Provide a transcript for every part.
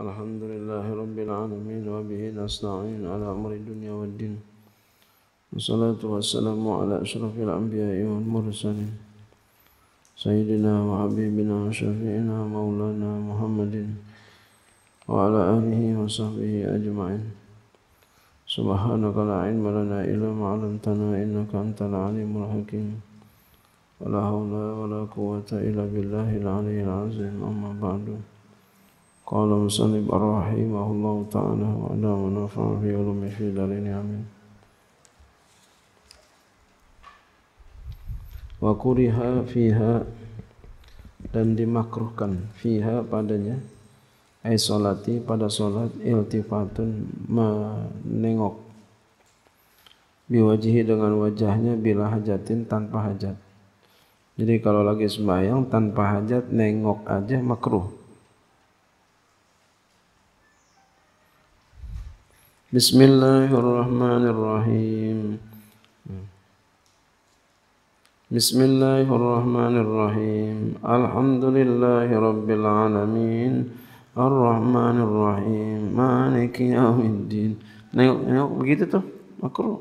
Alhamdulillahirabbil alamin wa bihi nasta'in ala amri dunya waddin. Wassalatu wassalamu ala asyrafil anbiya'i wal mursalin sayyidina wa habibina syafi'ina maulana Muhammadin wa ala alihi wa sahbihi ajma'in. Subhanaka la ilma lana illa ma 'allamtana innaka antal alimul hakim. Wala hawla wala quwwata illa billahil aliyyil azim. Amma ba'du. Qala musannif rahimahullahu ta'ala wa nafa'ana bi ulumihi fid dhalain amin. Wa kuriha fiha, dan dimakruhkan fiha padanya, ay sholati pada sholat, iltifatun menengok, biwajihi dengan wajahnya, bila hajatin tanpa hajat. Jadi kalau lagi sembahyang tanpa hajat nengok aja makruh. Bismillahirrahmanirrahim. Bismillahirrahmanirrahim. Alhamdulillahirabbil alamin. Ar-Rahmanir-Rahim, Maliki Yaumiddin. Nengok begitu tuh makruh.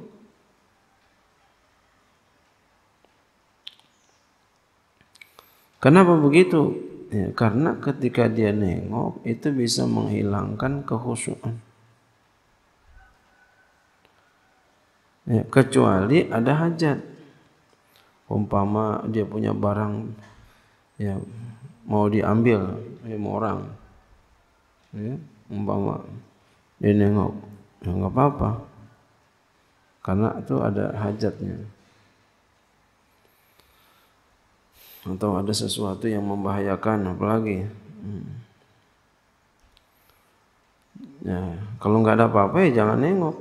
Kenapa begitu? Ya, karena ketika dia nengok itu bisa menghilangkan kekhusyuan. Ya, kecuali ada hajat. Umpama dia punya barang ya mau diambil sama orang. Ya, umpama dia nengok, ya nggak apa-apa, karena itu ada hajatnya atau ada sesuatu yang membahayakan, apalagi ya kalau nggak ada apa-apa ya jangan nengok,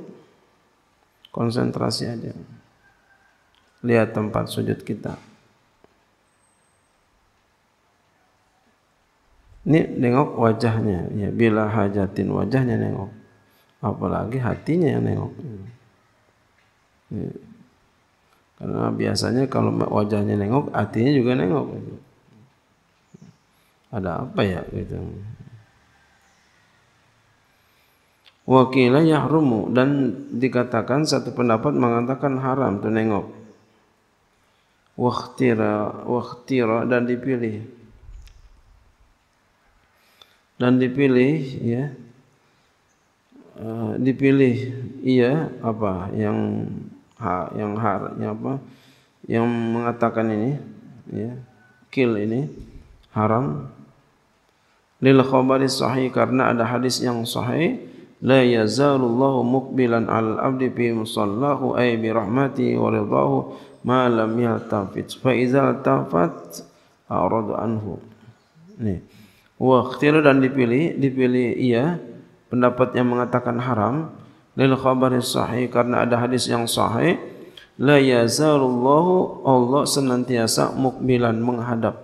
konsentrasi aja, lihat tempat sujud kita. Ini nengok wajahnya, ya bila hajatin wajahnya nengok, apalagi hatinya yang nengok. Ya. Karena biasanya kalau wajahnya nengok, hatinya juga nengok. Ada apa ya gitu. Wa qila yahrumu, dan dikatakan satu pendapat mengatakan haram tuh nengok. Wakhtira, dan dipilih. Dan dipilih, ya, iya apa yang mengatakan ini, ya, kil ini haram. Lil khabari sahih, karena ada hadis yang sahih, la yazalullahu muqbilan al abdi fi musallahu ay bi rahmati wa ridahu ma lam yaltafit fa idza tafat aradu anhu. Nih. Waktiru, dan dipilih iya pendapat yang mengatakan haram, lil khabari sahih, karena ada hadis yang sahih, la yazalullahu, Allah senantiasa mukbilan menghadap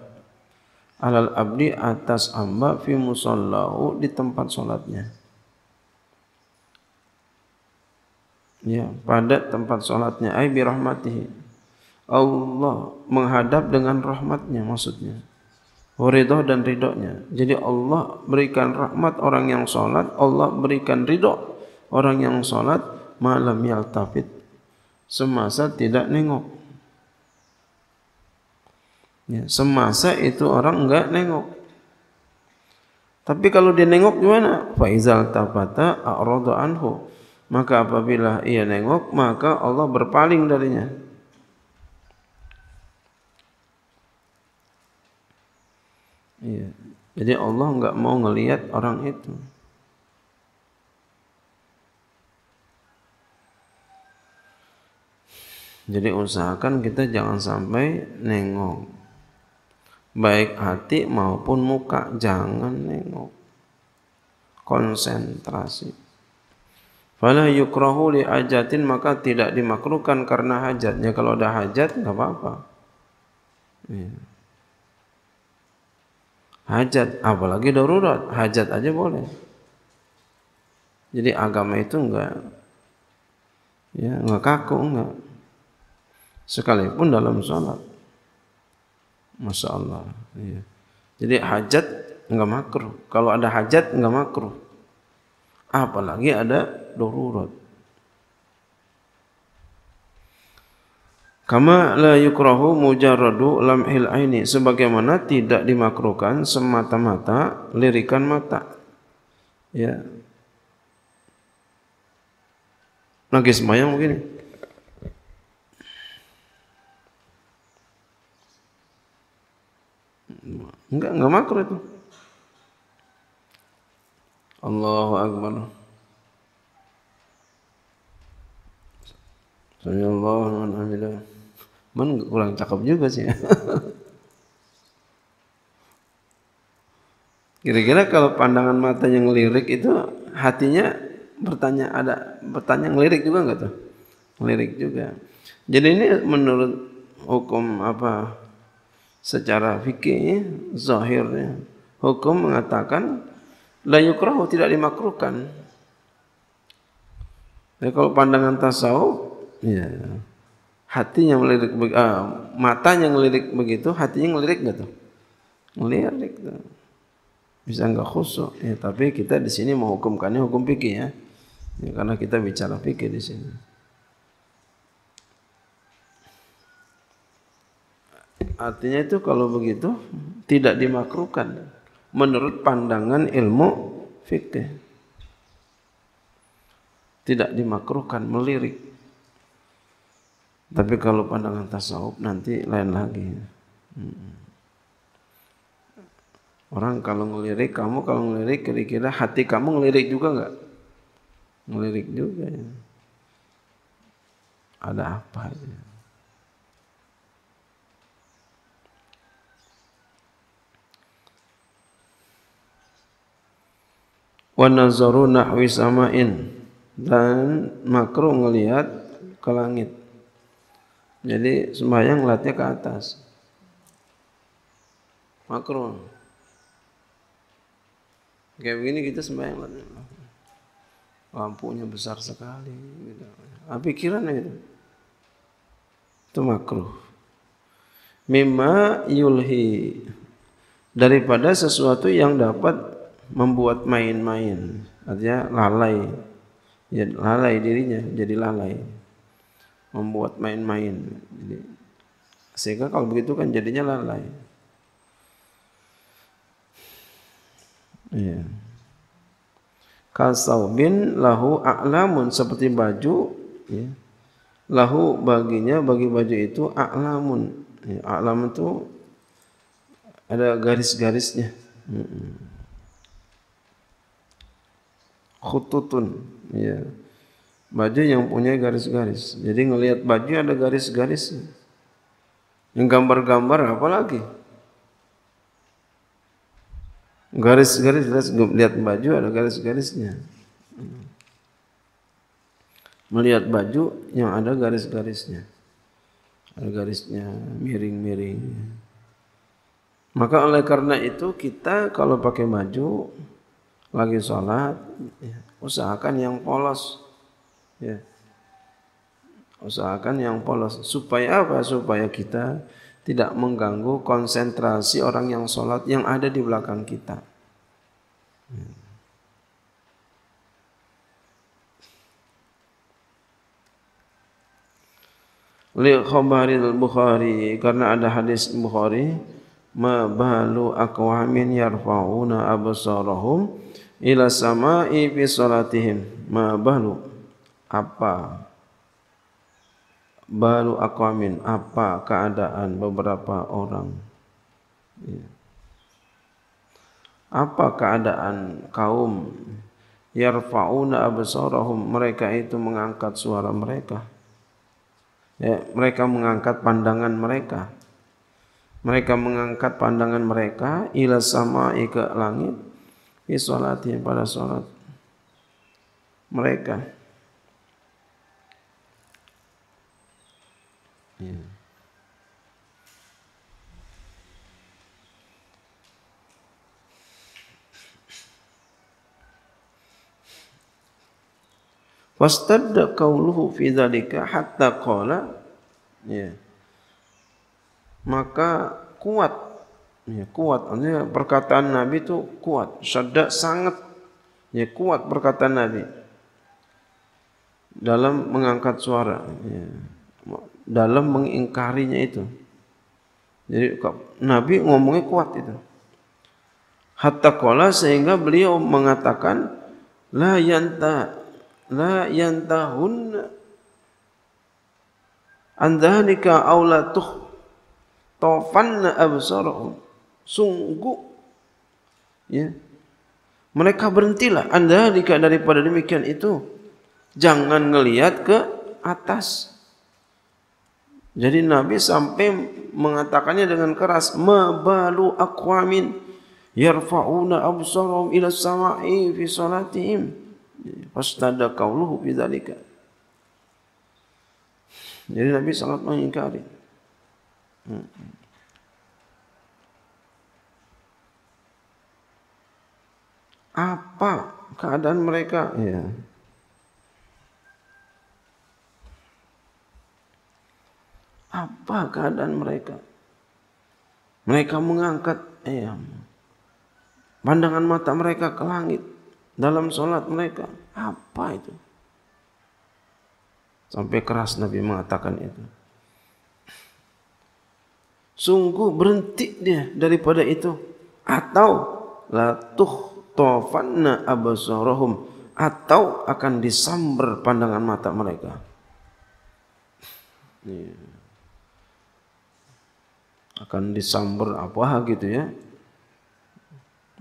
alal abdi atas hamba fi musallahu, di tempat salatnya. Ya, pada tempat salatnya, ay bi rahmatihi, Allah menghadap dengan rahmatnya maksudnya. Ridho, dan ridhonya. Jadi Allah berikan rahmat orang yang sholat, Allah berikan ridho orang yang sholat, malam yaltafit, semasa tidak nengok. Ya, semasa itu orang enggak nengok. Tapi kalau dia nengok gimana? Faizal tafata a'radu anhu, maka apabila ia nengok maka Allah berpaling darinya. Ya. Jadi Allah enggak mau ngelihat orang itu. Jadi usahakan kita jangan sampai nengok. Baik hati maupun muka jangan nengok. Konsentrasi. Fala yukrahu li hajatin, maka tidak dimakruhkan karena hajatnya. Kalau ada hajat enggak apa-apa. Ya. Hajat, apalagi darurat, hajat aja boleh. Jadi agama itu enggak kaku, enggak. Sekalipun dalam sholat. Masya Allah. Iya. Jadi hajat enggak makruh. Kalau ada hajat enggak makruh. apalagi ada darurat. Kama la yukrahu mujarradu lamhil aini, sebagaimana tidak dimakruhkan semata-mata lirikan mata. Ya. Lagi sembahyang begini. Enggak makruh itu. Allahu akbar. Subhanallah wa alhamdulillah. Man kurang cakep juga sih. Kira-kira kalau pandangan mata yang ngelirik itu hatinya bertanya, ada bertanya ngelirik juga enggak tuh? Ngelirik juga. Jadi ini menurut hukum apa? Secara fikih zahirnya hukum mengatakan la yukrahu, tidak dimakruhkan. Ya, kalau pandangan tasawuf ya hatinya melirik, matanya ngelirik begitu, hatinya ngelirik enggak tuh? Ngelirik tuh. Bisa enggak khusyuk ya, tapi kita di sini menghukumkannya hukum fikih ya. Ya karena kita bicara fikih di sini. Artinya itu kalau begitu tidak dimakruhkan menurut pandangan ilmu fikih. Tidak dimakruhkan melirik. Tapi kalau pandangan tasawuf nanti lain lagi. Orang kalau ngelirik, kamu kalau ngelirik, kira-kira hati kamu ngelirik juga enggak? Ngelirik juga ya. Ada apa ya? Wa nazaru nahwi sama'in, dan makruh ngelihat ke langit. Jadi sembahyang ngelihatnya ke atas. Makruh. Kayak begini kita sembahyang, lampunya besar sekali, gitu. Pikirannya gitu. Itu makruh. Mimma yulhi, daripada sesuatu yang dapat membuat main-main, artinya lalai, jadi lalai dirinya, jadi lalai, membuat main-main. Jadi, sehingga kalau begitu kan jadinya lalai. Ya. Kasaubin lahu a'lamun, seperti baju ya. Lahu baginya, bagi baju itu a'lamun. Ya, a'lamun itu ada garis-garisnya. Khututun ya. Baju yang punya garis-garis. Jadi ngelihat baju ada garis-garis. Yang gambar-gambar apalagi? Garis-garis, lihat baju ada garis-garisnya. Melihat baju yang ada garis-garisnya. Ada garisnya, miring-miring. Maka oleh karena itu kita kalau pakai baju lagi sholat, ya, usahakan yang polos. Ya. Usahakan yang polos. Supaya apa? Supaya kita tidak mengganggu konsentrasi orang yang sholat yang ada di belakang kita. Li khabaril Bukhari, karena ada hadis Bukhari, ma balu aqwamin yarfa'una absarahum ila sama'i fi salatihim. Ma balu, apa? Balu aqwamin, apa keadaan beberapa orang ya. Apa keadaan kaum yarfa'una absarahum, mereka itu mengangkat suara mereka ya, mereka mengangkat pandangan mereka, mereka mengangkat pandangan mereka ila sama'i, ke langit, fi salatihim, pada salat mereka. Ya. Wastadda qauluhu fi dzalika hatta qala, ya. Maka kuat ya, kuat, artinya perkataan Nabi itu kuat, sadda, sangat Ya, kuat perkataan Nabi dalam mengangkat suara, ya, dalam mengingkarinya itu. Jadi Nabi ngomongnya kuat itu. Hatta qala, sehingga beliau mengatakan la yantahun an dzalika aw la tufanna absarahum. Sungguh, ya, mereka berhentilah anda jika daripada demikian itu, jangan ngelihat ke atas. Jadi Nabi sampai mengatakannya dengan keras, mabalu aqwamin yarfa'una absarahum ila as-sama'i fi salatihim fastada qauluhu bidzalika. Jadi Nabi sangat mengingkari. Apa keadaan mereka? Ya. Apa keadaan mereka? Mereka mengangkat pandangan mata mereka ke langit dalam sholat mereka. Apa itu? Sampai keras Nabi mengatakan itu. Sungguh berhenti dia daripada itu. Atau latuh tafanna absarahum, atau akan disambar pandangan mata mereka. Ya. Akan disambar apa gitu ya.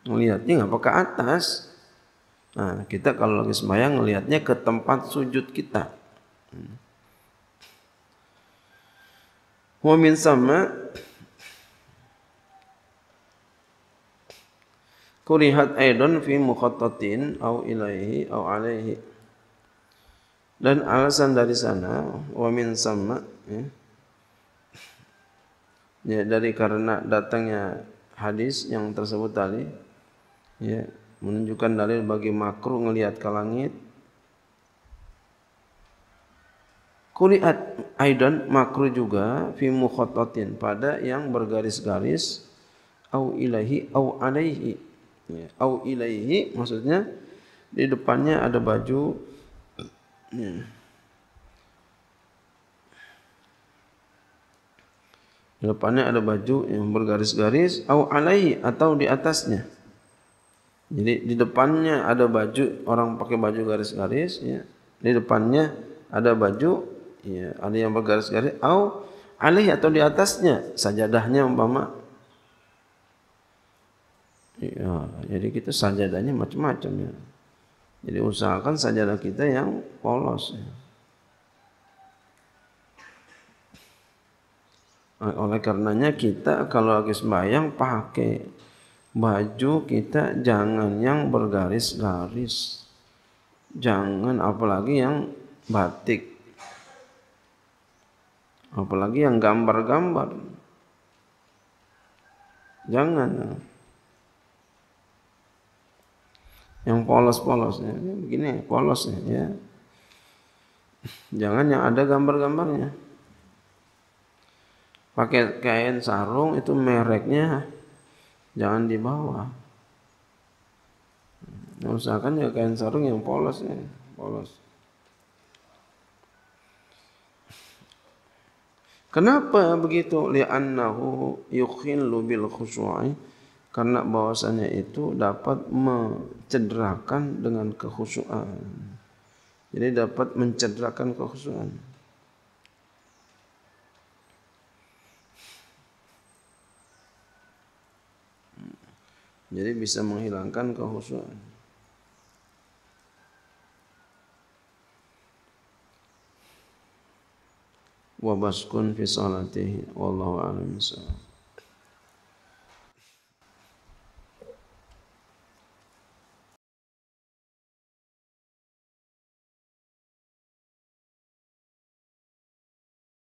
Melihatnya apa ke atas. Nah, kita kalau lagi sembahyang melihatnya ke tempat sujud kita. Wa min sama kurihat aidan fi mukhattatin au ilaihi au alaihi. Dan alasan dari sana wa min sama, ya, dari karena datangnya hadis yang tersebut tadi, ya, menunjukkan dalil bagi makruh melihat ke langit. Kurihat aidan, makruh juga, fi mukhattatin, pada yang bergaris-garis, au ilaihi au alaihi. Ya, au ilaihi maksudnya di depannya ada baju, ya, di depannya ada baju yang bergaris-garis, au alaihi atau di atasnya. Jadi di depannya ada baju, orang pakai baju garis-garis, ya, di depannya ada baju, ya, ada yang bergaris-garis, au alaihi atau di atasnya, sajadahnya umpama. Ya, jadi kita sajadahnya macam-macam, ya. Jadi usahakan sajadah kita yang polos, ya. Oleh karenanya kita kalau lagi sembahyang pakai baju kita jangan yang bergaris-garis, jangan apalagi yang batik, apalagi yang gambar-gambar, jangan. Yang polos-polosnya, begini polosnya, ya. Jangan yang ada gambar-gambarnya. Pakai kain sarung itu mereknya jangan di bawah. Usahakan ya kain sarung yang polosnya, polos. Kenapa begitu? Li'annahu yukhillu bil khushu'i, karena bahwasannya itu dapat mencederakan dengan kekhusyuan. Jadi dapat mencederakan kekhusyuan. Jadi bisa menghilangkan kekhusyuan. Wa baskun fi salatihi, wallahu a'lam.